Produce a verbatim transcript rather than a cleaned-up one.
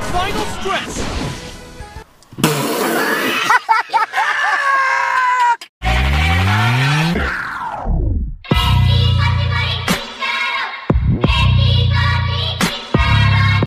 the final stretch!